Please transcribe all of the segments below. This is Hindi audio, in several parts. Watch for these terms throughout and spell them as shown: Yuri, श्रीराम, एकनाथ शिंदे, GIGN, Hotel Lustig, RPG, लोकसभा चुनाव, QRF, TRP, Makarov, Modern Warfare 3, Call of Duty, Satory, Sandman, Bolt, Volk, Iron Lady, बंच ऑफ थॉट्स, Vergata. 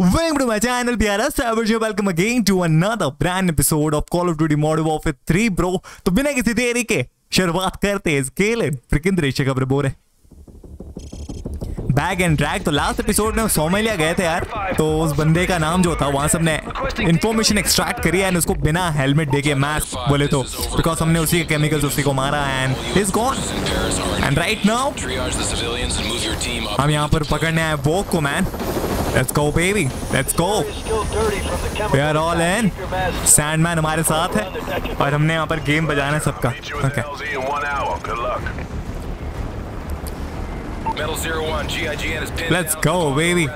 Welcome to my channel, प्यारा सावरजी, welcome again to another brand episode of Call of Duty Modern Warfare 3, bro। तो बिना किसी देरी के शुरुआत करते हैं इस खेल फ्रिकिंद्रेश का ब्रो है। बैग एंड ट्रैक तो लास्ट एपिसोड में सोमालिया गए थे यार, तो उस बंदे का नाम जो था वहाँ सबने इन्फॉर्मेशन एक्सट्रैक्ट करी एंड उसको बिना हेलमेट देके मैस बोले तो बिकॉज हमने उसी के केमिकल्स उसी को मारा and is gone and right now हम यहाँ पर पकड़ने आए वोक को man. Let's go baby, let's go। We are all in। Sandman हमारे साथ है और हमने यहाँ पर गेम बजाना है सबका। Okay। Metal 01, GIGN is pinned. Let's go, baby.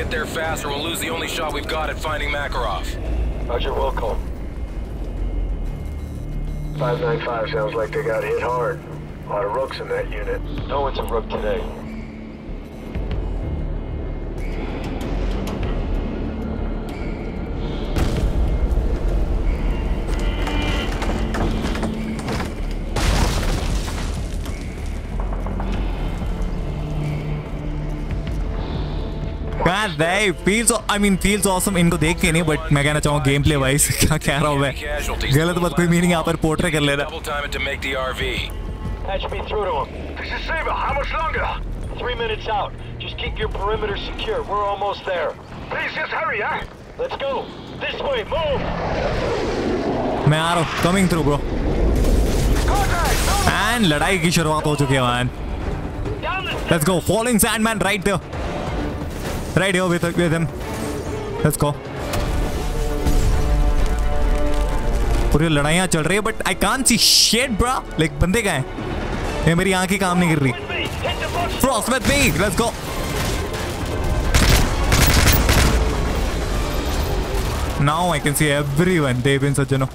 Get there fast, or we'll lose the only shot we've got at finding Makarov. Roger, welcome. 595 sounds like they got hit hard. A lot of rooks in that unit. No one's a rook today. feels awesome। इनको देख के नहीं, बट मैं कहना चाहूँ गेम प्ले वाइज क्या कह रहा हूँ मैं, गलत बात कोई मीनिंग यहाँ पर पोर्ट्रे कर ले रहा। मैं आ रहा हूँ, कमिंग थ्रू ब्रो। एंड लड़ाई की शुरुआत हो चुकी है man. Let's go, following Sandman right there. Right here with him. Let's go। पूरी लड़ाइयाँ चल रही है but I can't see shit bro। Like बंदे कहाँ हैं? ये मेरी आँखें काम नहीं कर रही। Frost with me। Let's go। Now I can see everyone। They've been such a no।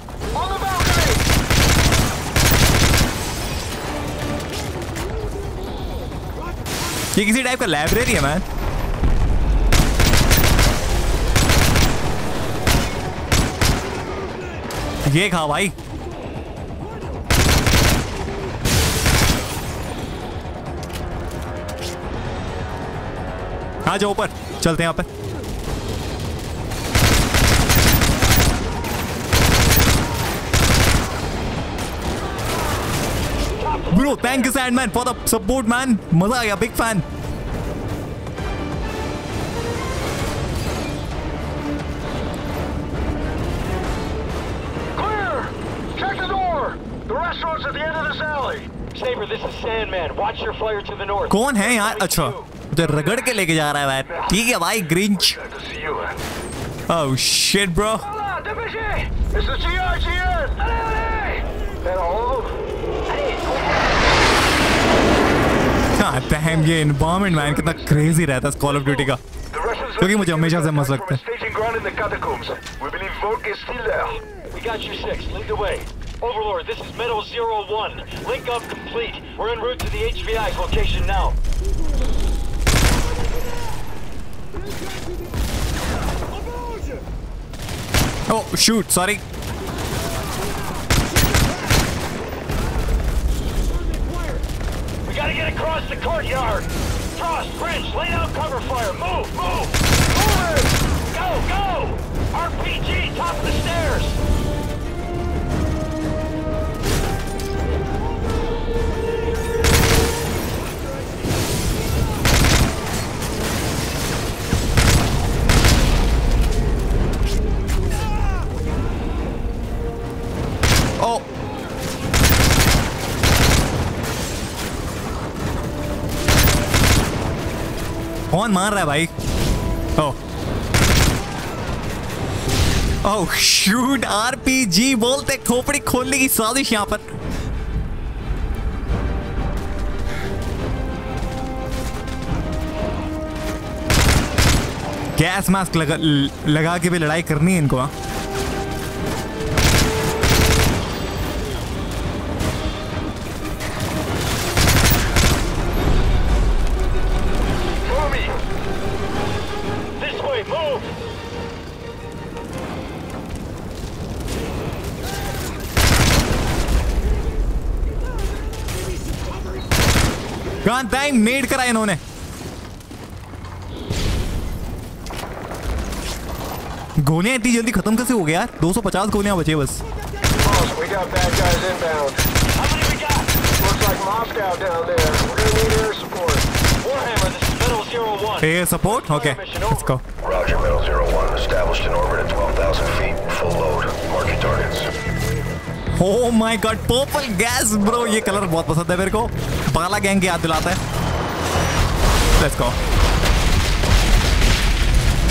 ये किसी टाइप का लाइब्रेरी है मैन। ये खा भाई। आ जाओ ऊपर, चलते हैं यहाँ पर। Bro thank you Sandman for the support man, मजा आ गया, बिग फैन। कौन है यार? अच्छा मुझे रगड़ के लेके जा रहा है भाई। ठीक है भाई ग्रिंच। Oh shit bro. ये एनवायरनमेंट मैन कितना क्रेजी रहता है कॉल ऑफ ड्यूटी का, क्योंकि मुझे हमेशा से मस्त लगता है। Overlord, this is Metal 01. Link up complete. We're en route to the HVI's location now. Oh shoot, sorry। We gotta get across the courtyard. Cross bridge, lay down cover fire. Move, move, forward, go, go. RPG, top of the stairs. कौन मार रहा है भाई? ओह शूट, आरपीजी बोलते खोपड़ी खोलने की साजिश यहाँ पर। गैस मास्क लगा के भी लड़ाई करनी है इनको। हाँ टाइम मेड कराया इन्होंने। गोलियां इतनी जल्दी खत्म कैसे हो गया यार? 250 गोलियां बचे बस। Air support, okay let's go. Roger middle 01 established in orbit at 12,000 feet full load marking targets. Oh my god purple gas bro, ये कलर बहुत पसंद है मेरे को, बाला गैंग की याद दिलाता है। Let's go.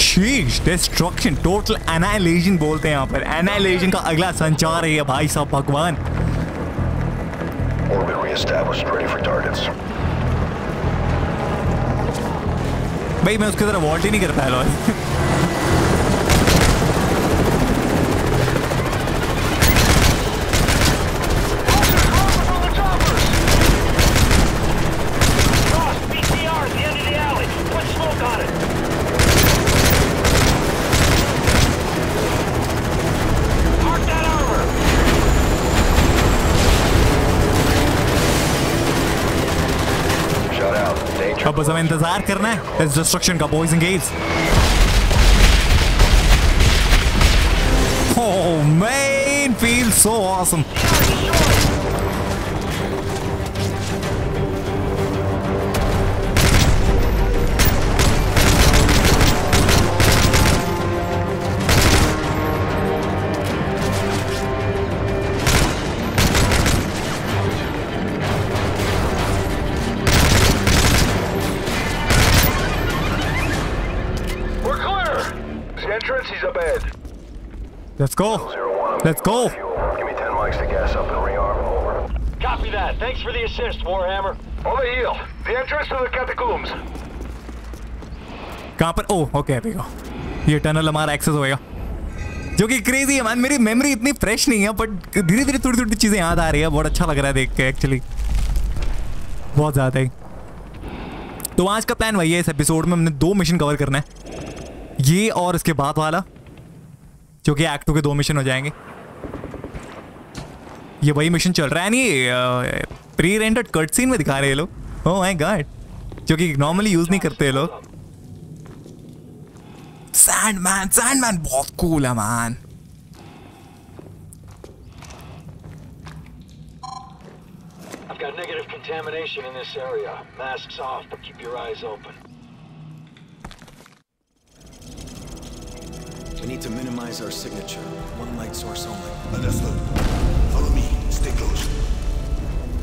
Sheesh destruction total annihilation बोलते हैं यहाँ पर, एनाइलेशन का अगला संचार है भाई साहब भगवान। भाई मैं उसकी तरह वॉल्ट ही नहीं कर पाया। अब बस हमें इंतजार करना है इस डिस्ट्रक्शन का boys and girls. Oh man feel so awesome. Let's go. Let's go. Give me 10 mics to gas up and rearm, over. Copy that. Thanks for the assist, Warhammer. Over here. The entrance to the catacombs. कहाँ पर? Oh, okay, there we go. ये टनल हमारा एक्सेस होएगा, जो कि क्रेजी है मान। मेरी मेमोरी इतनी फ्रेश नहीं है, बट धीरे धीरे थोड़ी थोड़ी चीज़ें याद आ रही है। बहुत अच्छा लग रहा है देख के एक्चुअली, बहुत ज़्यादा ही। तो आज का प्लान वही है, इस एपिसोड में हमने 2 मिशन कवर करना है, ये और इसके बाद वाला, जो कि एक्ट 2 के 2 मिशन हो जाएंगे। ये वही मिशन चल रहा है, नहीं प्री रेंडर्ड कट सीन में दिखा रहे हैं लोग। ओह माय गॉड, जो कि नॉर्मली यूज नहीं करते लोग। सैंडमैन, सैंडमैन बहुत कूल है मान। I've got negative contamination in this area. Masks off, but keep your eyes open. We need to minimize our signature. One light source only. Understood. Follow me. Stay close.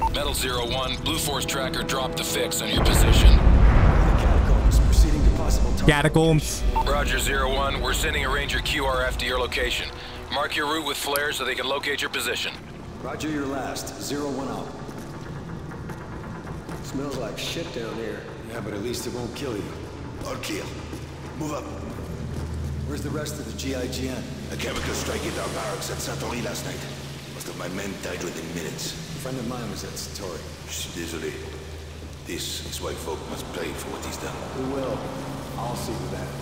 Metal 01, Blue Force tracker dropped the fix on your position. Catacombs, proceeding to possible target. Catacombs. Roger 01, we're sending a Ranger QRF to your location. Mark your route with flares so they can locate your position. Roger your last. 01 out. It smells like shit down here. Yeah, but at least it won't kill you. Or kill. Move up. Where's the rest of the GIGN? A chemical strike hit our barracks at Satory last night. Most of my men died within minutes. A friend of mine was at Satory. Désolé. This is why folk must pay for what he's done. We will. I'll see to that.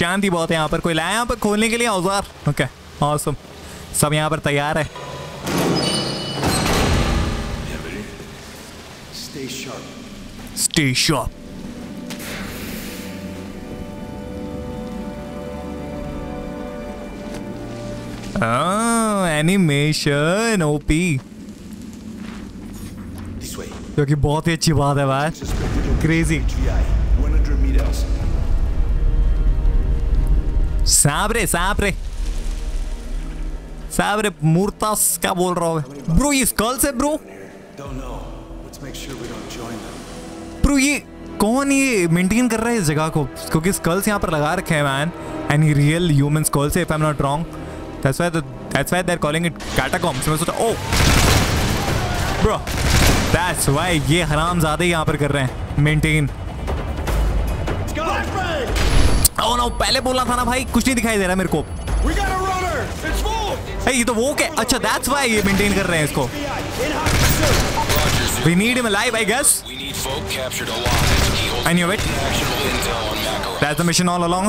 शांति बहुत है यहाँ पर। कोई लाया यहाँ पर खोलने के लिए औजार? Okay, awesome. सब यहाँ पर तैयार है। Stay sharp. Stay sharp. animation OP. This way. जो कि बहुत ही अच्छी बात है यार, क्रेजी। साबरे साबरे साबरे मूर्तास क्या बोल रहा है ब्रो? ये स्कल्स है ब्रो। ब्रो ये कौन ये मेंटेन कर रहा है इस जगह को? क्योंकि स्कल्स यहाँ पर लगा रखे हैं man, any real human skulls if I am not wrong. That's why they are calling it catacombs. मैं सोचा ओ ब्रो दैट्स व्हाई ये हरामजादे यहाँ पर कर रहे हैं मेंटेन। ओह नो, पहले बोला था ना भाई, कुछ नहीं दिखाई दे रहा मेरे को। ये तो वो क्या? अच्छा दैट्स व्हाई ये मेंटेन कर रहे हैं इसको। We need him alive, I guess. We need folk captured alive. I knew it. That's the mission all along.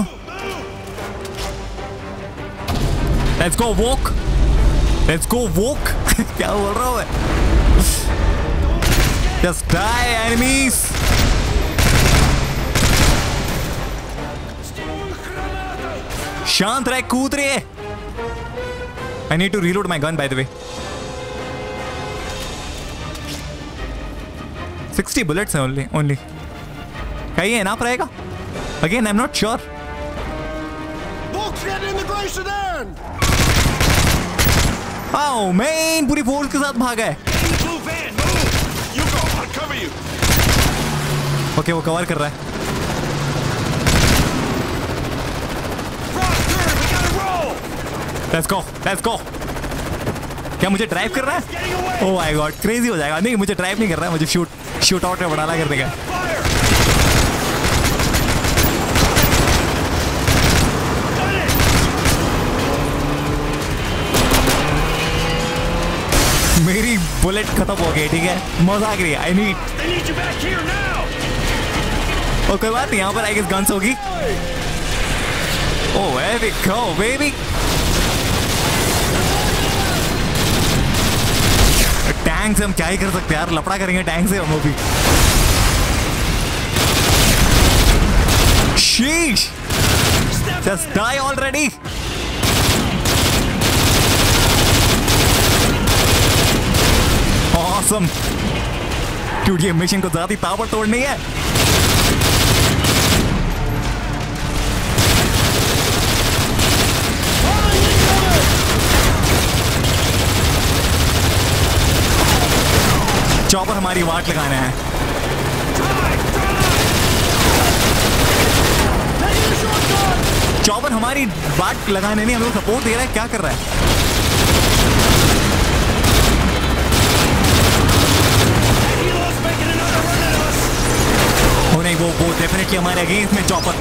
Let's go walk. Let's go walk. क्या बोल रहा है? Just die, enemies! शांत रहे, कूद रहे। I need to reload my gun by the way. 60 bullets हैं only. क्या ये enough रहेगा? Again, I'm not sure. Oh man, पूरी फोर्स के साथ भागा है। ओके, वो कवर कर रहा है। Let's go. क्या मुझे ड्राइव कर रहा है? Oh my God, क्रेजी हो जाएगा। नहीं, मुझे ड्राइव नहीं कर रहा है, मुझे शूट आउट में बढ़ाला करने का। मेरी बुलेट खत्म हो गई, ठीक है, मजा आ गई। और कोई बात नहीं, यहाँ पर आई गेस गन्स होगी। Oh, there we go, baby. Tank से हम क्या ही कर सकते हैं यार, लपड़ा करेंगे टैंक से हम भी। Sheesh! Just die already. Awesome. Dude, ये मिशन को ज्यादा ताबड़ तोड़ नहीं है। चॉपर हमारी वाट लगाना है। चॉपर हमारी वाट लगाने नहीं, हमें सपोर्ट दे रहा है। क्या कर रहा है? नहीं, वो डेफिनेटली हमारे अगेंस्ट में chopper.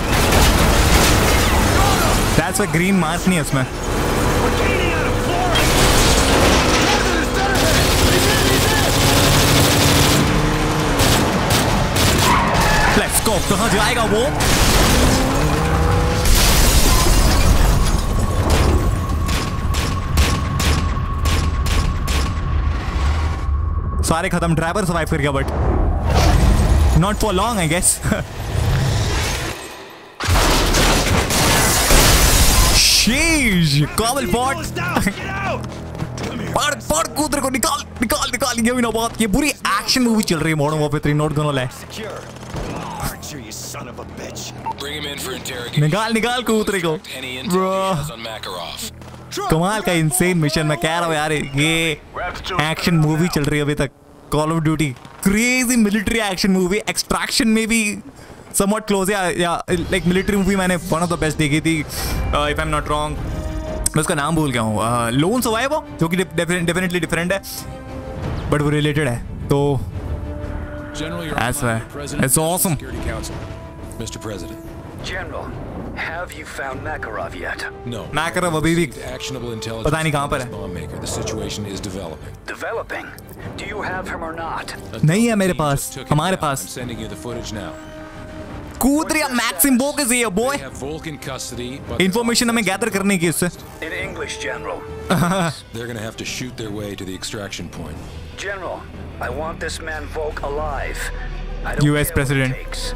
That's why green mark नहीं है उसमें। लेट्स गो, कहाँ जाएगा वो? सारे खत्म, ड्राइवर सर्वाइव कर गया but not for long I guess. Sheesh, cobblebot. पड़ कूदर को निकाल। ये भी ना बात, ये बुरी एक्शन मूवी चल रही है modern warfare 3, not gonna like. निकाल कूदरे को। कमाल का इंसेन मिशन, मैं कह रहा हूँ यार, ये एक्शन मूवी चल रही है अभी तक। Call of duty crazy military action movie, extraction में भी समवॉट क्लोज है। या लाइक मिलिट्री मूवी मैंने वन ऑफ द बेस्ट देखी थी, if I am not wrong. मैं उसका नाम भूल गया हूँ। लोन सर्वाइवो, जो कि डेफिनेटली डिफरेंट है बट वो रिलेटेड है, तो ऐसा है। It's awesome. Mister president general, have you found Makarov yet? No. Makarov अभी भी पता नहीं कहाँ पर है। The situation is developing. Developing? Do you have him or not? नहीं है मेरे पास, हमारे पास। I'm sending you the footage now. कूद रही है मैक्सिम बो के से बॉय। Information हमें गैदर करने की इससे। In English, General. They're going to have to shoot their way to the extraction point. General, I want this man Volk alive. US President.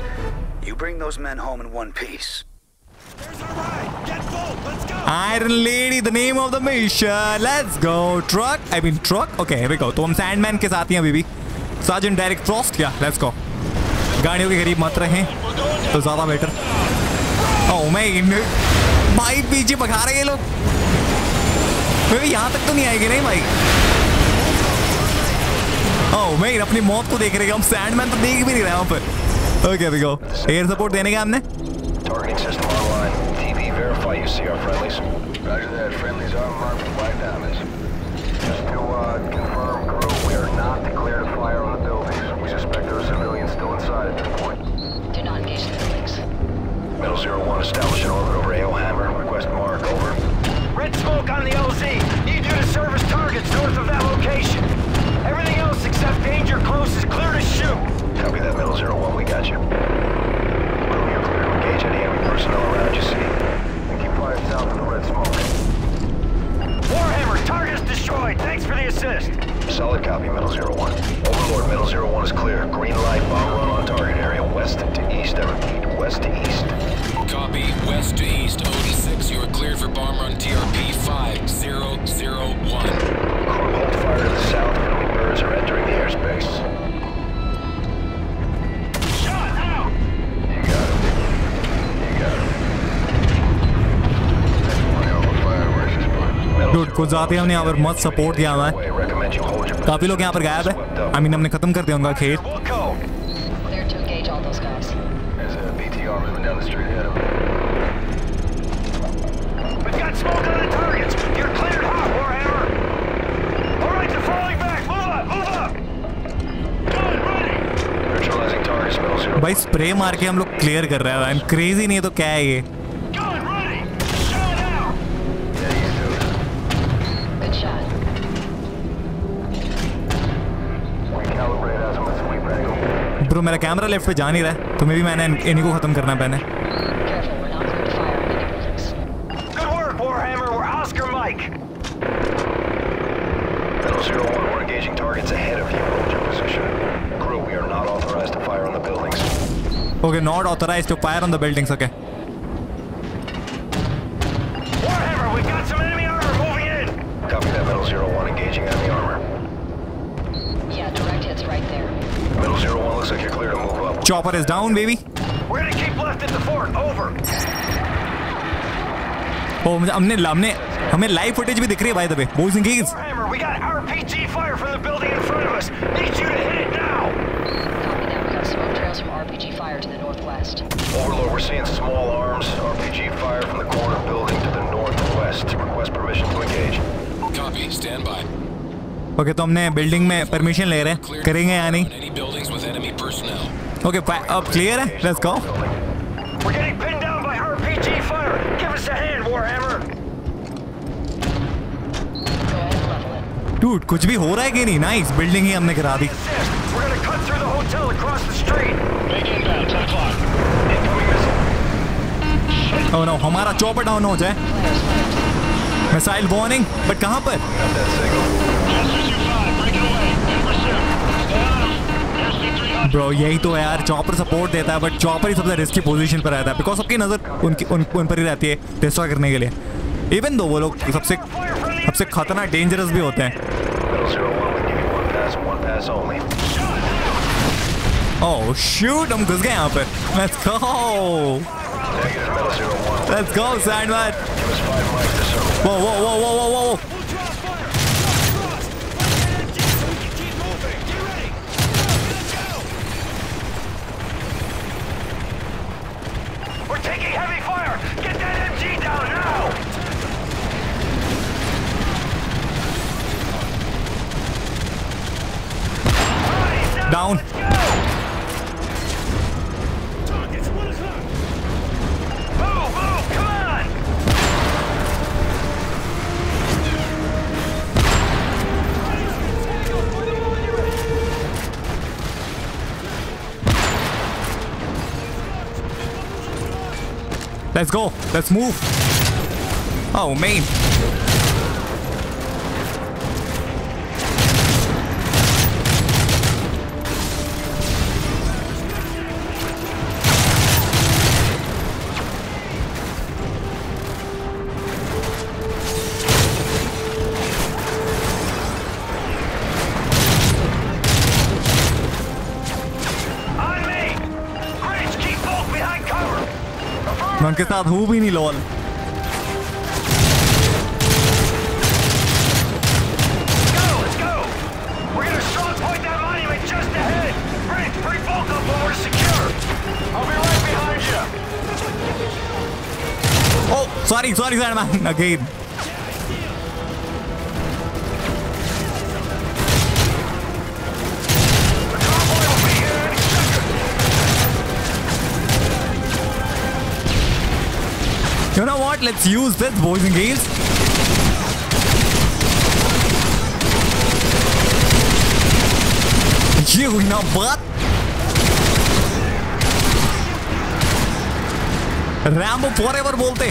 You bring those men home in one piece. Iron Lady, the name of the mission. Let's go. Truck. Okay, here we go. तो हम सैंडमैन के साथ ही हैं अभी भी। सार्जेंट डायरेक्ट फ्रॉस्ट क्या? Let's go. गाड़ियों के करीब मत रहें तो ज़्यादा बेटर। ओह मैन, भाई पीछे भगा रहे हैं ये लोग। फिर भी यहाँ तक तो नहीं आएगी नहीं भाई। ओह मैन, अपनी मौत को देख रहे हैं हम। सैंडमैन तो देख भी नहीं रहे यहाँ पर। ओके, अभी गो। एयर सपोर्ट देने का हमने। Targeting system online. TV, verify you see our friendlies. Roger that. Friendlies are marked with white diamonds. Just to confirm, crew, we are not declared to fire on the buildings. We suspect there are civilians still inside at this point. Do not engage the buildings. Middle 01, establish an orbit over AO Hammer. Request mark, over. Red smoke on the LZ. Need you to service targets north of that location. Everything else except danger close is clear to shoot. Copy that, Middle 01, we got you. Any enemy personnel around you see, and keep fire south of the red smoke. Warhammer, target Metal 01. Overlord, Metal 01 is clear. Green light, bomb run on target area, west to east. I repeat, west to east. Copy, west to east. Odin 6, you are cleared for bomb run TRP 5001. Crew, hold fire to the south. Enemy birds are entering the airspace. Dude, कुछ जाते हैं हमने यहाँ पर मत सपोर्ट किया हुआ है। काफी लोग यहाँ पर गायब है। I mean, हमने खत्म कर दिया उनका खेल। भाई स्प्रे मार के हम लोग क्लियर कर रहे हैं। I'm crazy नहीं तो क्या है ये? ब्रो मेरा कैमरा लेफ्ट पे जा नहीं रहा है, तो मैं भी मैंने इन्हीं को खत्म करना पहने। Okay, not authorized to fire on the buildings. Okay. Warhammer, we got some enemy armor moving in. Copy that, Metal 01, engaging enemy armor. Yeah, direct hits right there. Metal 01 looks like you're clear to move up. Chopper is down, baby. We're gonna keep left at the fort. Over. Oh, हमें लाइव फुटेज भी दिख रही है भाई तबे। Boys and girls. Warhammer, we got RPG fire from the building in front of us. Need you to hit it now. Copy that. We got smoke trails from RPG fire to the northwest. Overlord, we're seeing small arms RPG fire from the corner building to the northwest. Request permission to engage. Copy. Stand by. Okay तो हमने बिल्डिंग में परमिशन ले रहे हैं, करेंगे या नहीं? ओके अब क्लियर है, लेट्स गो। डूड कुछ भी हो रहा है कि नहीं? नाइस, बिल्डिंग ही हमने गिरा दी। ओह नो, हमारा चॉपर डाउन हो जाए। मिसाइल वार्निंग, बट कहाँ पर? ब्रो यही तो है यार, चॉपर सपोर्ट देता है बट चॉपर ही सबसे रिस्की पोजीशन पर रहता है बिकॉज सबकी नज़र उन पर ही रहती है डिस्ट्रॉय करने के लिए, इवन दो वो लोग सबसे खतरनाक डेंजरस भी होते हैं। ओह शूट, हम घुस गए यहाँ पर। Let's go, let's go Sandman. वो वो वो वो वो वो heavy fire, get that MG down now. Down. Targets, what is up? Move, move, come on. Let's go. Let's move. Oh, man. उनके साथ हूँ भी नहीं lol. Oh, sorry, sorry, Sandman again. You know what? Let's use this, boys and girls. ये हुई ना बात। Rambo forever बोलते।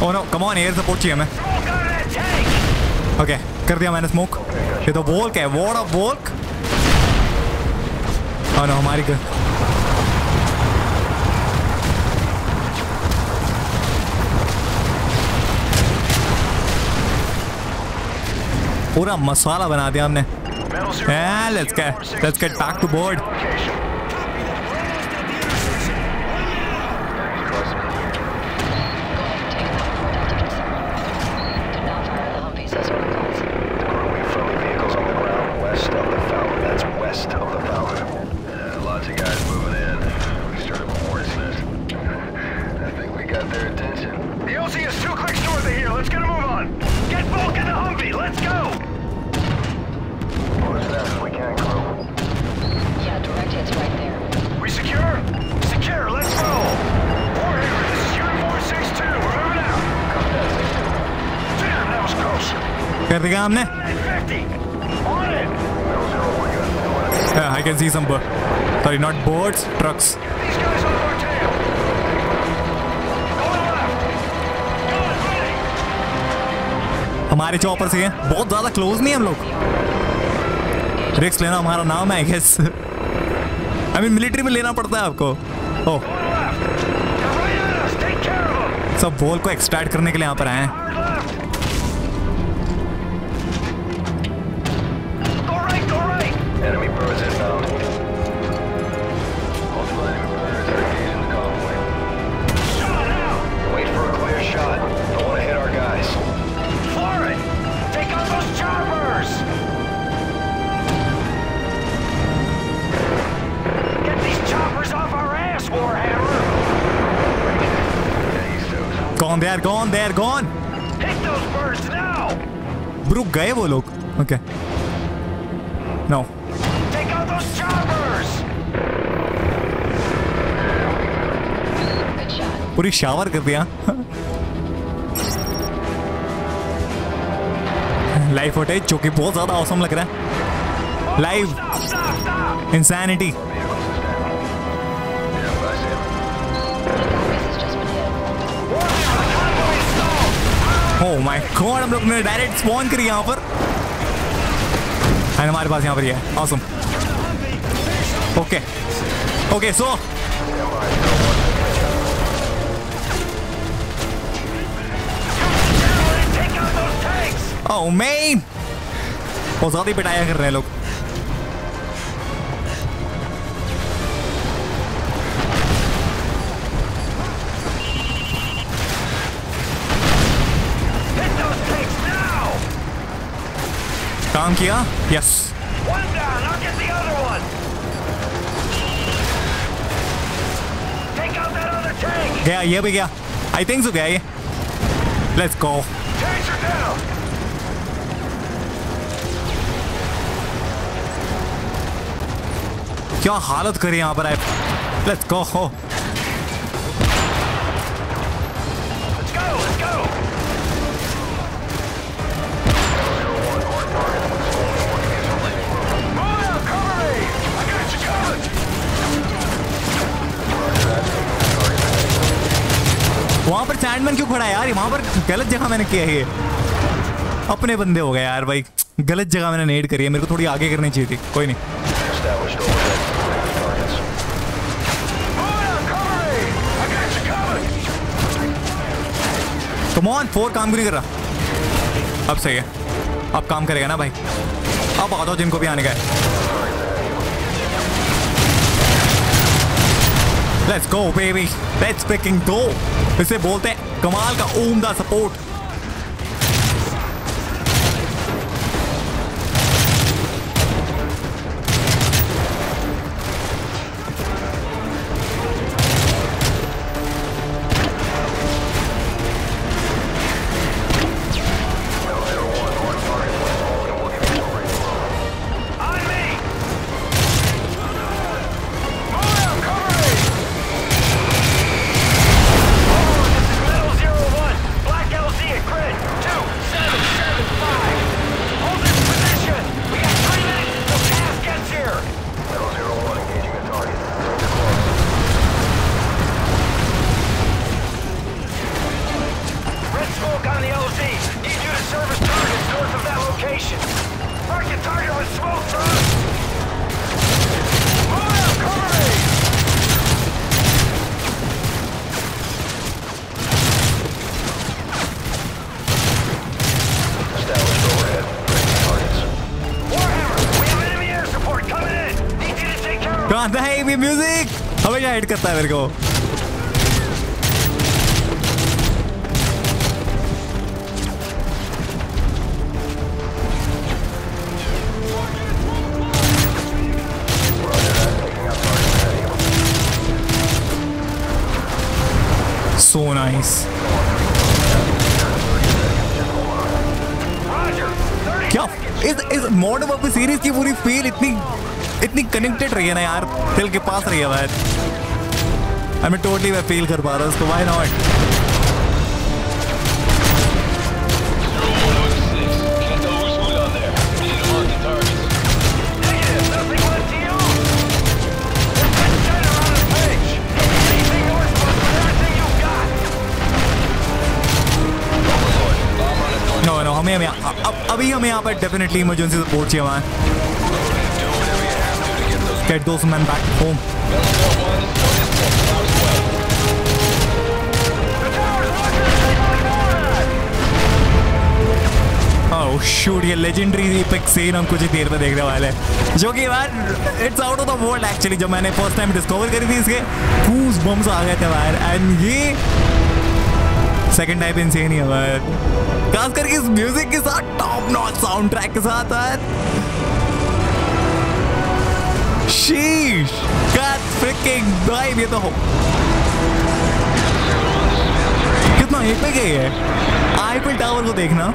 Oh no, come on, air support चाहिए हमें। Okay, कर दिया मैंने स्मोक। ये तो बोल्क है, war of Volk. Oh no, हमारी पूरा मसाला बना दिया हमने। Let's get back to board. हमने I can see some sorry not boats trucks हमारे चॉपर से हैं बहुत ज्यादा क्लोज नहीं हम लोग रिस्क लेना हमारा नाम है I guess I mean military में लेना पड़ता है आपको oh सब बोल को एक्सट्रैक्ट करने के लिए यहाँ पर आए हैं They're gone. Hit those birds now. रुक गए वो लोग. Okay. No. Take out those showers. पूरी शावर कर दिया. Live footage जो कि बहुत ज़्यादा awesome लग रहा है. Live. Insanity. Oh my God! हम लोग ने डायरेक्ट स्पॉन करी यहाँ पर और हमारे पास यहाँ पर ये awesome. Okay, okay, so oh man, बहुत ज़्यादा पिटाया कर रहे हैं लोग. काम किया यस गया ये भी गया आई थिंक सो गया ये लेट्स गो क्या हालत करी यहाँ पर आए लेट्स गो हो वहाँ पर सैंडमैन क्यों खड़ा है यार वहाँ पर गलत जगह मैंने किया है ये अपने बंदे हो गए यार भाई गलत जगह मैंने नेड करी है मेरे को थोड़ी आगे करनी चाहिए थी कोई नहीं कम ऑन फोर काम क्यों नहीं कर रहा अब सही है अब काम करेगा ना भाई अब आ जाओ जिनको भी आने का है let's go baby let's picking go इसे बोलते हैं कमाल का उम्दा सपोर्ट गाना है भी म्यूजिक हमेशा हिट करता है मेरे को। So nice. क्या इस मॉड वाली सीरीज की पूरी फील इतनी इतनी कनेक्टेड रही है ना यार, दिल के पास रही है भाई। आई एम टोटली मैं फील कर पा रहा हूँ उसको। Why not? अभी हमें यहाँ पर डेफिनेटली इमरजेंसी सपोर्ट चाहिए हमारे। Get those man back home. Oh shoot, ये लेजेंडरी पिक सीन हम कुछ ही देर में देखने वाले हैं, जो कि यार it's out of the world actually. जब मैंने फर्स्ट टाइम डिस्कवर करी थी इसके गूज बम्स आ गए थे यार, एंड ये सेकेंड टाइम इनसेन ही है, खास करके इस म्यूजिक के साथ, टॉप नॉच साउंड ट्रैक के साथ यार। शीश गॉड फ्रिकिंग भाई, ये तो हो कितना एपिक है। आईफिल टावर को देखना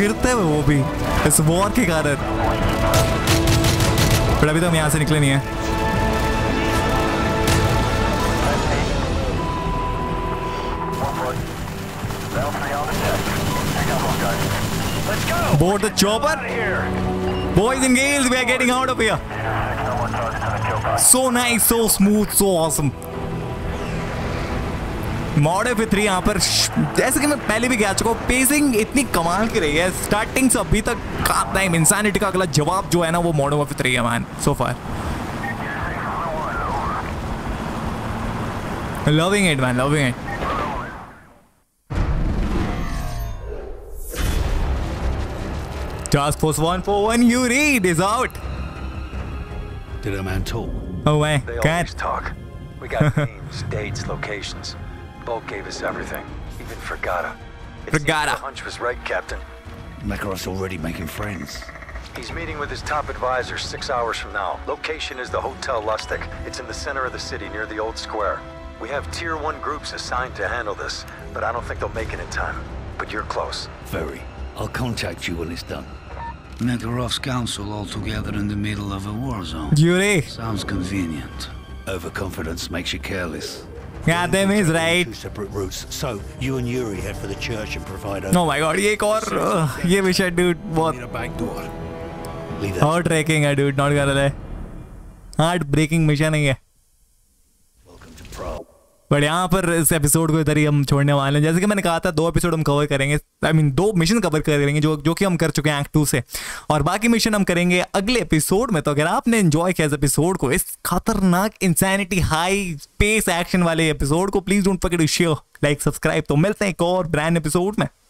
गिरते हुए, वो भी इस वॉर के कारण। बट अभी तो हम यहां से निकले नहीं है। Board the chopper, boys and girls, we are getting out of here. So nice, so smooth, so awesome. Modern Warfare 3 यहाँ पर जैसे कि मैं पहले भी कह चुका हूँ, पेसिंग इतनी कमाल की रही है स्टार्टिंग से अभी तक का टाइम। इंसानिटी का अगला जवाब जो है ना वो Modern Warfare 3 है man, so far. Loving it man, loving it. Task Force 141 Yuri is out. Did a man talk? Oh my god. Talk. We got names, dates, locations. Bolt gave us everything, even Vergata. Vergata. The hunch was right, Captain. Makarov's already making friends. He's meeting with his top advisor 6 hours from now. Location is the Hotel Lustig. It's in the center of the city near the old square. We have tier 1 groups assigned to handle this, but I don't think they'll make it in time. But you're close. Very. I'll contact you when it's done. Makarov's council all together in the middle of a war zone. Yuri. Sounds convenient. Overconfidence makes you careless. Yeah, them is right. Two separate routes. So you and Yuri head for the church and provide. Oh my God! Ye ek aur ye wish dude. What? Back door. Hard breaking hai dude. Not gonna lie. Hard breaking mission hai. But यहाँ पर इस एपिसोड को इधर ही हम छोड़ने वाले हैं। जैसे कि मैंने कहा था 2 एपिसोड हम कवर करेंगे, I mean 2 मिशन कवर करेंगे जो कि हम कर चुके हैं एक्ट 2 से, और बाकी मिशन हम करेंगे अगले एपिसोड में। तो अगर आपने एंजॉय किया इस एपिसोड को, इस खतरनाक इंसैनिटी हाई स्पेस एक्शन वाले एपिसोड को, please don't forget to share, like, subscribe. तो मिलते हैं एक और ब्रांड एपिसोड में।